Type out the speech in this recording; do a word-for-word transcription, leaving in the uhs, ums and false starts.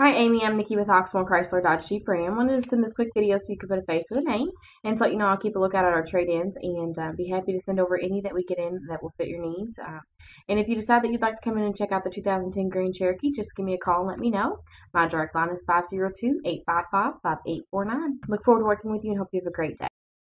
Hi, Amy. I'm Nikki with Oxmoor Chrysler Dodge Jeep Ram. I wanted to send this quick video so you could put a face with a name, and so you know I'll keep a lookout at our trade-ins and uh, be happy to send over any that we get in that will fit your needs. Uh, and if you decide that you'd like to come in and check out the two thousand ten Grand Cherokee, just give me a call and let me know. My direct line is five zero two, eight five five, five eight four nine. Look forward to working with you and hope you have a great day.